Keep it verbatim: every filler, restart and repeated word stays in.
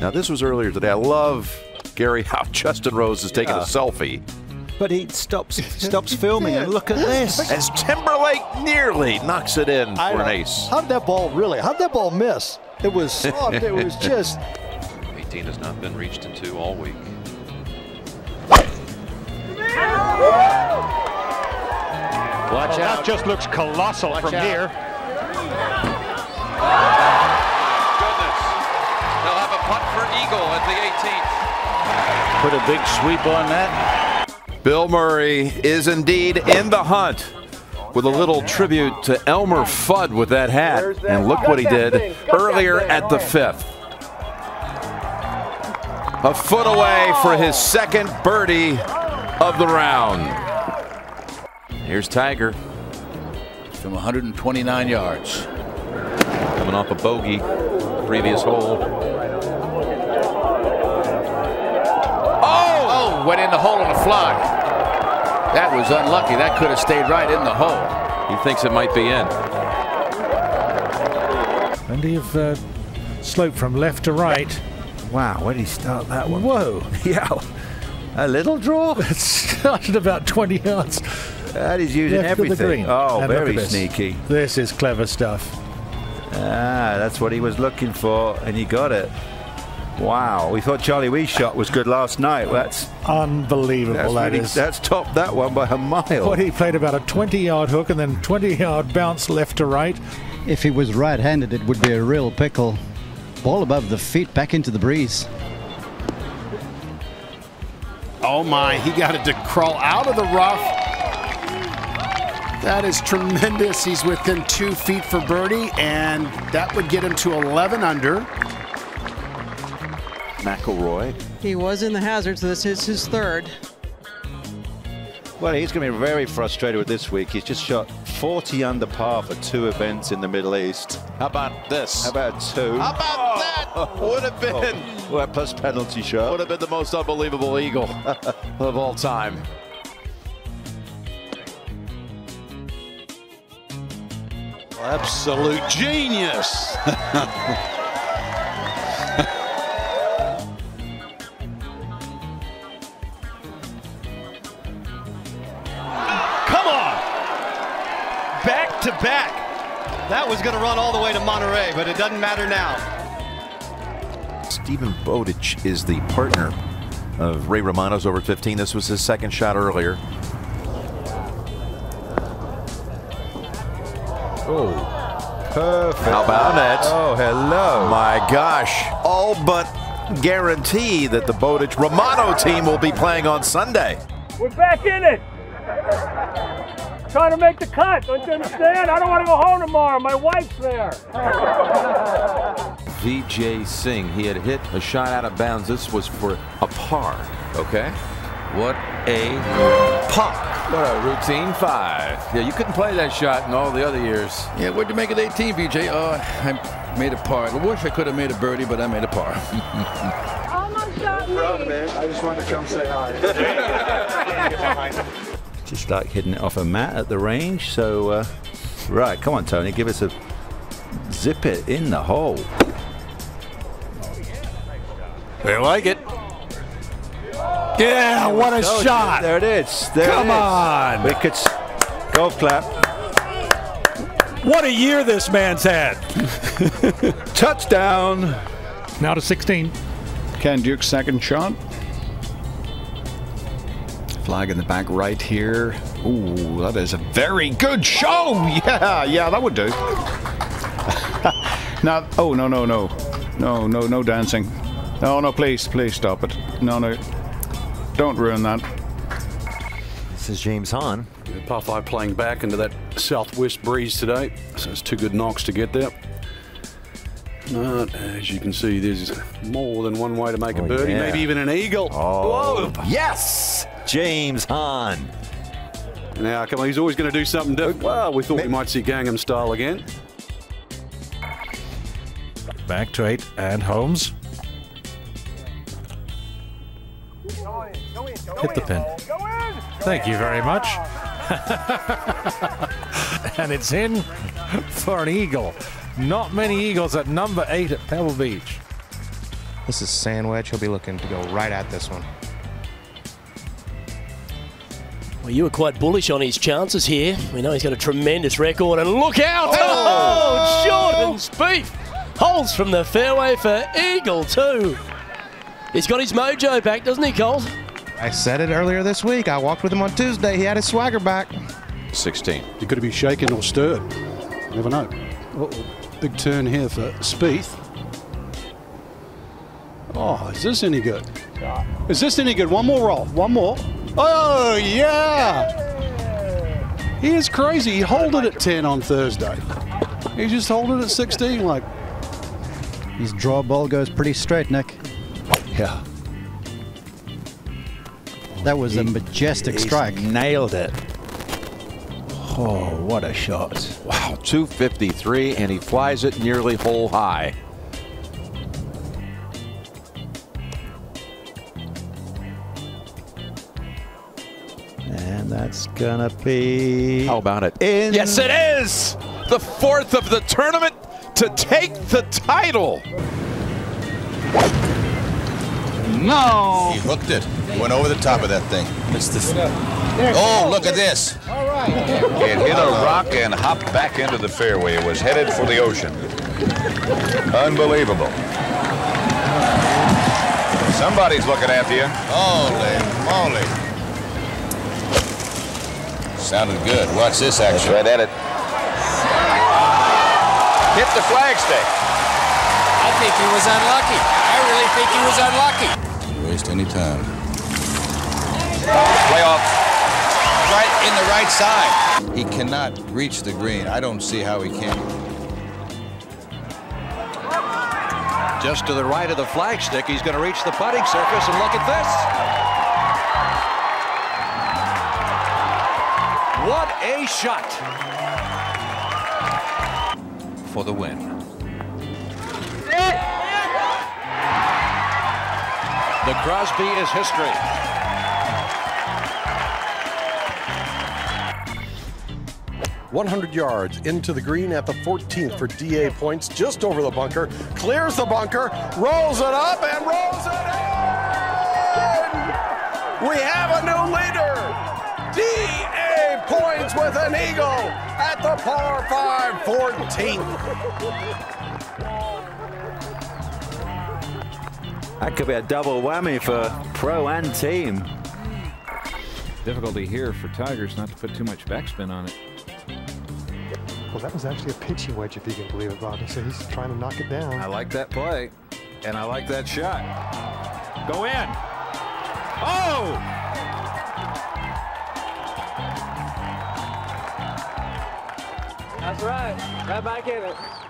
Now, this was earlier today. I love, Gary, how Justin Rose is taking yeah. a selfie. But he stops stops filming and look at this. As Timberlake nearly knocks it in I for an ace. How'd that ball really, how'd that ball miss? It was soft, it was just. eighteen has not been reached into all week. Watch out. That just looks colossal Watch from out. here. Goodness. They'll have a putt for eagle at the eighteenth. Put a big sweep on that. Bill Murray is indeed in the hunt with a little tribute to Elmer Fudd with that hat. And look what he did earlier at the fifth. A foot away for his second birdie of the round. Here's Tiger. From one hundred twenty-nine yards. Coming off a bogey, previous hole. Oh! Oh, went in the hole on the fly. That was unlucky. That could have stayed right in the hole. He thinks it might be in. And you've uh, sloped from left to right. Wow, where did he start that one? Whoa. Yeah. A little draw? It started about twenty yards. That is using left everything. Oh, and very this. sneaky. This is clever stuff. Ah, that's what he was looking for, and he got it. Wow, we thought Charlie Wee's shot was good last night. That's unbelievable. That's, that really, is. that's topped that one by a mile. But he played about a twenty-yard hook and then twenty-yard bounce left to right. If he was right-handed, it would be a real pickle. Ball above the feet, back into the breeze. Oh my! He got it to crawl out of the rough. That is tremendous. He's within two feet for birdie, and that would get him to eleven under. McIlroy. He was in the hazards. This is his third. Well, he's going to be very frustrated with this week. He's just shot forty under par for two events in the Middle East. How about this? How about two? How about that? Oh. Would have been. Oh. Well, plus penalty shot. Would have been the most unbelievable eagle of all time. Absolute genius. Come on. Back to back. That was going to run all the way to Monterey, but it doesn't matter now. Steven Bowditch is the partner of Ray Romano's over fifteen. This was his second shot earlier. Oh, perfect. How about it? Oh, hello. My gosh. All but guarantee that the Bowditch Romano team will be playing on Sunday. We're back in it. Trying to make the cut. Don't you understand? I don't want to go home tomorrow. My wife's there. Vijay Singh. He had hit a shot out of bounds. This was for a par. Okay. What a pop. What a routine five. Yeah, you couldn't play that shot in all the other years. Yeah, what'd you make it eighteen, B J? Oh, I made a par. I wish I could have made a birdie, but I made a par. Almost got me. Proud, man. I just wanted to come say hi. Just like hitting it off a mat at the range. So, uh, right, come on, Tony, give us a zip it in the hole. Oh, yeah. They like it. Yeah, what a so shot. There it is. There Come it is. on. We could golf clap. What a year this man's had. Touchdown. Now to sixteen. Ken Duke's second shot. Flag in the back right here. Ooh, that is a very good show. Yeah, yeah, that would do. Now, oh, no, no, no. No, no, no dancing. No, no, please, please stop it. No, no. Don't ruin that. This is James Hahn. Par five playing back into that southwest breeze today. So it's two good knocks to get there. But as you can see, there's more than one way to make oh, a birdie, yeah. maybe even an eagle. Oh. Whoa. Yes! James Hahn. Now, come on, he's always going to do something different. Well, we thought we might see Gangnam Style again. Back to eight and Holmes. Hit the pin. Thank you very much. And it's in for an eagle. Not many eagles at number eight at Pebble Beach. This is sand wedge. He'll be looking to go right at this one. Well, you were quite bullish on his chances here. We know he's got a tremendous record, and look out! Oh, Jordan Spieth holds from the fairway for eagle too. He's got his mojo back, doesn't he, Colt? I said it earlier this week. I walked with him on Tuesday. He had his swagger back. sixteen. He could have been shaken or stirred. Never know. Uh-oh. Big turn here for Spieth. Oh, is this any good? Is this any good? One more roll. One more. Oh, yeah! He is crazy. He holded it at ten on Thursday. He just holded it at sixteen. Like, his draw ball goes pretty straight, Nick. Yeah. That was he, a majestic strike. Nailed it. Oh, what a shot. Wow, two fifty-three, and he flies it nearly hole high. And that's gonna be... How about it? In... Yes, it is! The fourth of the tournament to take the title! No! He hooked it. He went over the top of that thing. It's the... Oh, look at this! It hit a rock and hopped back into the fairway. It was headed for the ocean. Unbelievable. Somebody's looking after you. Holy moly. Sounded good. Watch this action. That's right at it. Hit the flagstick. I think he was unlucky. I really think he was unlucky. Didn't waste any time. Playoff. Right in the right side. He cannot reach the green. I don't see how he can. Just to the right of the flagstick, he's going to reach the putting surface, and look at this. What a shot! For the win. The Crosby is history. one hundred yards into the green at the fourteenth for D A Points, just over the bunker, clears the bunker, rolls it up, and rolls it in! We have a new leader! D A Points with an eagle at the par five fourteenth. That could be a double whammy for pro and team. Difficulty here for Tigers not to put too much backspin on it. Well, that was actually a pitching wedge, if you can believe it, Bobby. So he's trying to knock it down. I like that play, and I like that shot. Go in. Oh! That's right, right back in it.